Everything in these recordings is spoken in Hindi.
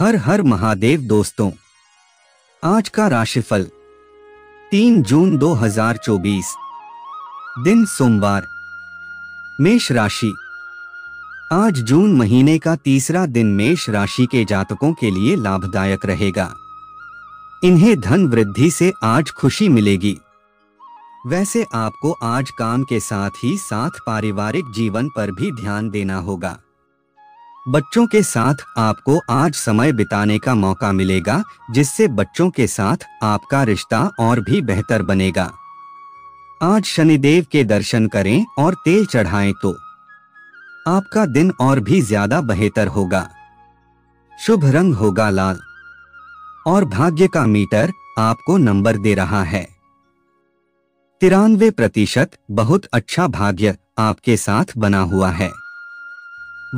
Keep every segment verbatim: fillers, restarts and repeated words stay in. हर हर महादेव दोस्तों, आज का राशिफल तीन जून दो हजार चौबीस, दिन सोमवार। मेष राशि। आज जून महीने का तीसरा दिन मेष राशि के जातकों के लिए लाभदायक रहेगा। इन्हें धन वृद्धि से आज खुशी मिलेगी। वैसे आपको आज काम के साथ ही साथ पारिवारिक जीवन पर भी ध्यान देना होगा। बच्चों के साथ आपको आज समय बिताने का मौका मिलेगा, जिससे बच्चों के साथ आपका रिश्ता और भी बेहतर बनेगा। आज शनिदेव के दर्शन करें और तेल चढ़ाएं तो आपका दिन और भी ज्यादा बेहतर होगा। शुभ रंग होगा लाल और भाग्य का मीटर आपको नंबर दे रहा है तिरानवे प्रतिशत। बहुत अच्छा भाग्य आपके साथ बना हुआ है।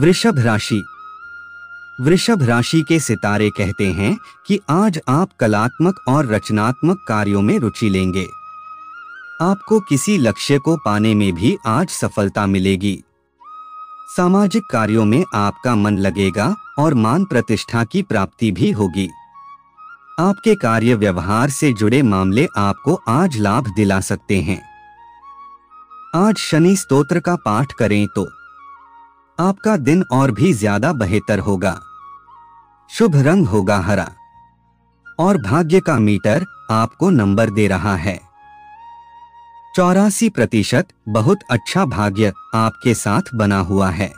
वृषभ राशि। वृषभ राशि के सितारे कहते हैं कि आज आप कलात्मक और रचनात्मक कार्यों में रुचि लेंगे। आपको किसी लक्ष्य को पाने में भी आज सफलता मिलेगी। सामाजिक कार्यों में आपका मन लगेगा और मान प्रतिष्ठा की प्राप्ति भी होगी। आपके कार्य व्यवहार से जुड़े मामले आपको आज लाभ दिला सकते हैं। आज शनि स्तोत्र का पाठ करें तो आपका दिन और भी ज्यादा बेहतर होगा। शुभ रंग होगा हरा और भाग्य का मीटर आपको नंबर दे रहा है चौरासी प्रतिशत। बहुत अच्छा भाग्य आपके साथ बना हुआ है।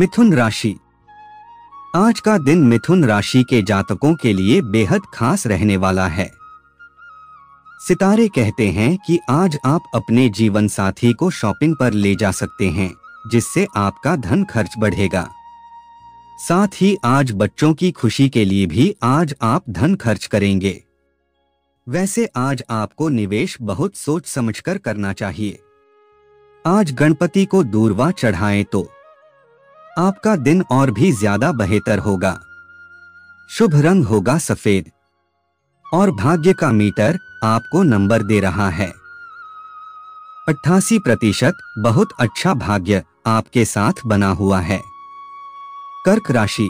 मिथुन राशि। आज का दिन मिथुन राशि के जातकों के लिए बेहद खास रहने वाला है। सितारे कहते हैं कि आज आप अपने जीवन साथी को शॉपिंग पर ले जा सकते हैं, जिससे आपका धन खर्च बढ़ेगा। साथ ही आज बच्चों की खुशी के लिए भी आज आप धन खर्च करेंगे। वैसे आज आपको निवेश बहुत सोच समझकर करना चाहिए। आज गणपति को दूर्वा चढ़ाएं तो आपका दिन और भी ज्यादा बेहतर होगा। शुभ रंग होगा सफेद और भाग्य का मीटर आपको नंबर दे रहा है अट्ठासी प्रतिशत। बहुत अच्छा भाग्य आपके साथ बना हुआ है। कर्क राशि।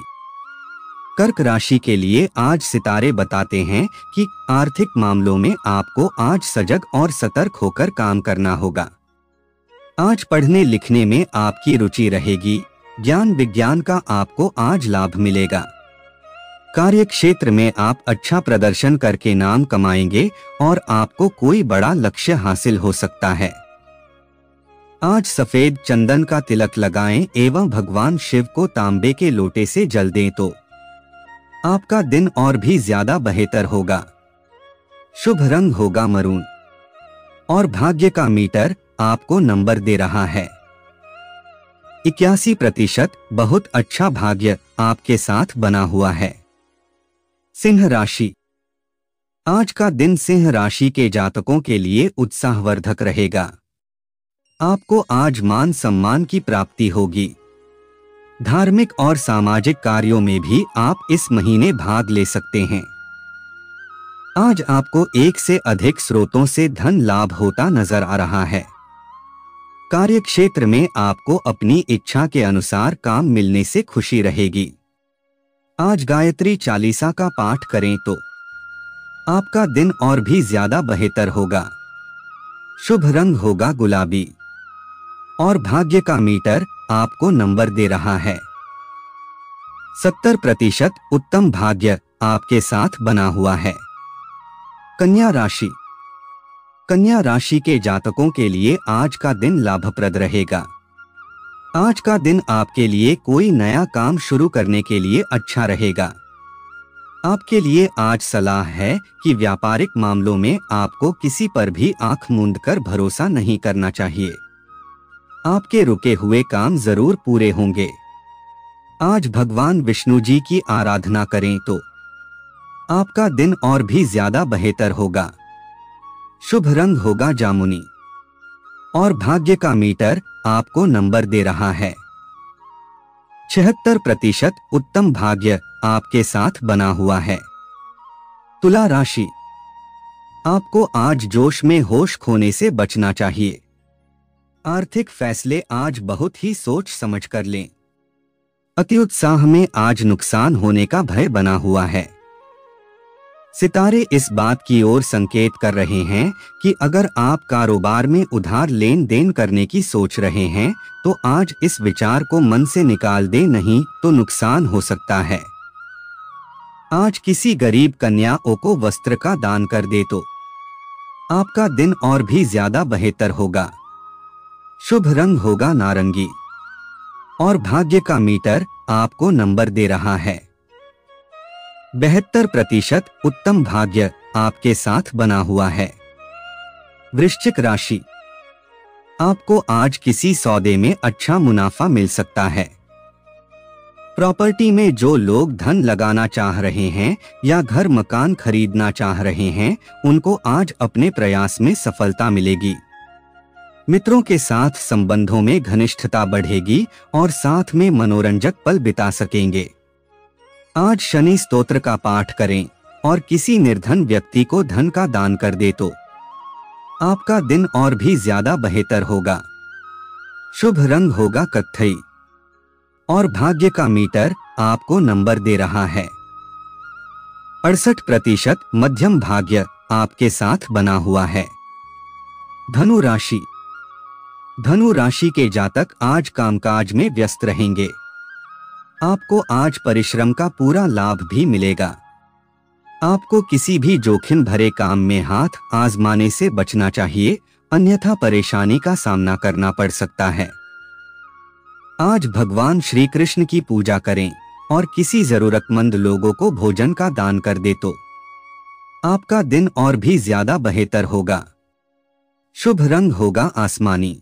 कर्क राशि के लिए आज सितारे बताते हैं कि आर्थिक मामलों में आपको आज सजग और सतर्क होकर काम करना होगा। आज पढ़ने लिखने में आपकी रुचि रहेगी। ज्ञान विज्ञान का आपको आज लाभ मिलेगा। कार्यक्षेत्र में आप अच्छा प्रदर्शन करके नाम कमाएंगे और आपको कोई बड़ा लक्ष्य हासिल हो सकता है। आज सफेद चंदन का तिलक लगाएं एवं भगवान शिव को तांबे के लोटे से जल दें तो आपका दिन और भी ज्यादा बेहतर होगा। शुभ रंग होगा मरून और भाग्य का मीटर आपको नंबर दे रहा है इक्यासी प्रतिशत। बहुत अच्छा भाग्य आपके साथ बना हुआ है। सिंह राशि। आज का दिन सिंह राशि के जातकों के लिए उत्साहवर्धक रहेगा। आपको आज मान सम्मान की प्राप्ति होगी। धार्मिक और सामाजिक कार्यों में भी आप इस महीने भाग ले सकते हैं। आज आपको एक से अधिक स्रोतों से धन लाभ होता नजर आ रहा है। कार्यक्षेत्र में आपको अपनी इच्छा के अनुसार काम मिलने से खुशी रहेगी। आज गायत्री चालीसा का पाठ करें तो आपका दिन और भी ज्यादा बेहतर होगा। शुभ रंग होगा गुलाबी और भाग्य का मीटर आपको नंबर दे रहा है सत्तर प्रतिशत। उत्तम भाग्य आपके साथ बना हुआ है। कन्या राशि। कन्या राशि के जातकों के लिए आज का दिन लाभप्रद रहेगा। आज का दिन आपके लिए कोई नया काम शुरू करने के लिए अच्छा रहेगा। आपके लिए आज सलाह है कि व्यापारिक मामलों में आपको किसी पर भी आंख मूंद कर भरोसा नहीं करना चाहिए। आपके रुके हुए काम जरूर पूरे होंगे। आज भगवान विष्णु जी की आराधना करें तो आपका दिन और भी ज्यादा बेहतर होगा। शुभ रंग होगा जामुनी और भाग्य का मीटर आपको नंबर दे रहा है छिहत्तर प्रतिशत। उत्तम भाग्य आपके साथ बना हुआ है। तुला राशि। आपको आज जोश में होश खोने से बचना चाहिए। आर्थिक फैसले आज बहुत ही सोच समझ कर लें। अति उत्साह में आज नुकसान होने का भय बना हुआ है। सितारे इस बात की ओर संकेत कर रहे हैं कि अगर आप कारोबार में उधार लेन देन करने की सोच रहे हैं तो आज इस विचार को मन से निकाल दें, नहीं तो नुकसान हो सकता है। आज किसी गरीब कन्याओं को वस्त्र का दान कर दे तो आपका दिन और भी ज्यादा बेहतर होगा। शुभ रंग होगा नारंगी और भाग्य का मीटर आपको नंबर दे रहा है। बेहतर प्रतिशत उत्तम भाग्य आपके साथ बना हुआ है। वृश्चिक राशि, आपको आज किसी सौदे में अच्छा मुनाफा मिल सकता है। प्रॉपर्टी में जो लोग धन लगाना चाह रहे हैं या घर मकान खरीदना चाह रहे हैं उनको आज अपने प्रयास में सफलता मिलेगी। मित्रों के साथ संबंधों में घनिष्ठता बढ़ेगी और साथ में मनोरंजक पल बिता सकेंगे। आज शनि स्तोत्र का पाठ करें और किसी निर्धन व्यक्ति को धन का दान कर दे तो आपका दिन और भी ज्यादा बेहतर होगा। शुभ रंग होगा कत्थई और भाग्य का मीटर आपको नंबर दे रहा है। अड़सठ प्रतिशत मध्यम भाग्य आपके साथ बना हुआ है। धनु राशि, धनु राशि के जातक आज कामकाज में व्यस्त रहेंगे। आपको आज परिश्रम का पूरा लाभ भी मिलेगा। आपको किसी भी जोखिम भरे काम में हाथ आजमाने से बचना चाहिए, अन्यथा परेशानी का सामना करना पड़ सकता है। आज भगवान श्री कृष्ण की पूजा करें और किसी जरूरतमंद लोगों को भोजन का दान कर दे तो आपका दिन और भी ज्यादा बेहतर होगा। शुभ रंग होगा आसमानी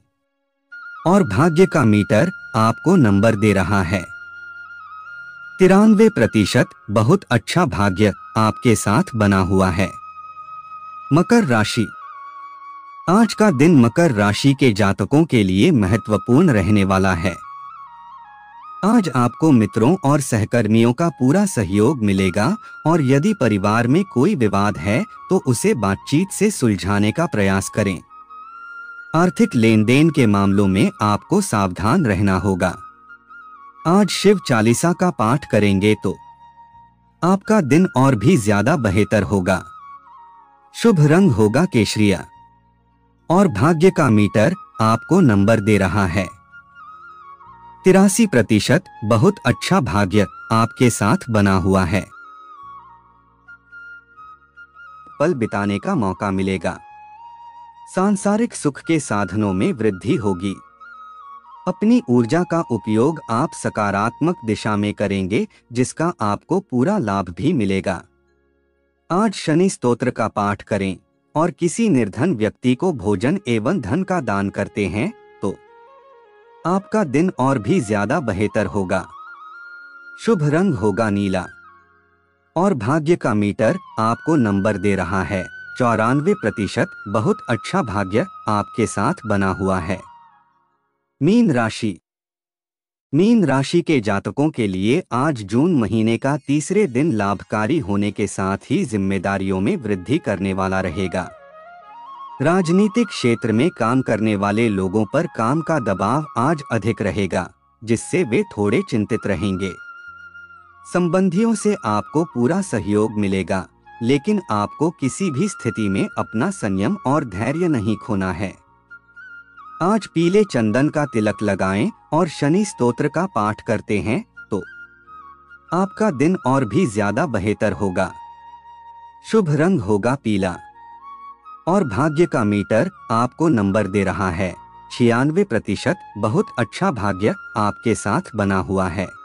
और भाग्य का मीटर आपको नंबर दे रहा है। तिरानवे प्रतिशत बहुत अच्छा भाग्य आपके साथ बना हुआ है। मकर राशि, आज का दिन मकर राशि के जातकों के लिए महत्वपूर्ण रहने वाला है। आज आपको मित्रों और सहकर्मियों का पूरा सहयोग मिलेगा और यदि परिवार में कोई विवाद है तो उसे बातचीत से सुलझाने का प्रयास करें। आर्थिक लेन देन के मामलों में आपको सावधान रहना होगा। आज शिव चालीसा का पाठ करेंगे तो आपका दिन और भी ज्यादा बेहतर होगा। शुभ रंग होगा केशरिया और भाग्य का मीटर आपको नंबर दे रहा है। तिरासी प्रतिशत बहुत अच्छा भाग्य आपके साथ बना हुआ है। पल बिताने का मौका मिलेगा। सांसारिक सुख के साधनों में वृद्धि होगी। अपनी ऊर्जा का उपयोग आप सकारात्मक दिशा में करेंगे जिसका आपको पूरा लाभ भी मिलेगा। आज शनि स्तोत्र का पाठ करें और किसी निर्धन व्यक्ति को भोजन एवं धन का दान करते हैं तो आपका दिन और भी ज्यादा बेहतर होगा। शुभ रंग होगा नीला और भाग्य का मीटर आपको नंबर दे रहा है। चौरानवे प्रतिशत बहुत अच्छा भाग्य आपके साथ बना हुआ है। मीन राशि, मीन राशि के जातकों के लिए आज जून महीने का तीसरे दिन लाभकारी होने के साथ ही जिम्मेदारियों में वृद्धि करने वाला रहेगा। राजनीतिक क्षेत्र में काम करने वाले लोगों पर काम का दबाव आज अधिक रहेगा जिससे वे थोड़े चिंतित रहेंगे। संबंधियों से आपको पूरा सहयोग मिलेगा लेकिन आपको किसी भी स्थिति में अपना संयम और धैर्य नहीं खोना है। आज पीले चंदन का तिलक लगाएं और शनि स्तोत्र का पाठ करते हैं तो आपका दिन और भी ज्यादा बेहतर होगा। शुभ रंग होगा पीला और भाग्य का मीटर आपको नंबर दे रहा है। छियानवे प्रतिशत बहुत अच्छा भाग्य आपके साथ बना हुआ है।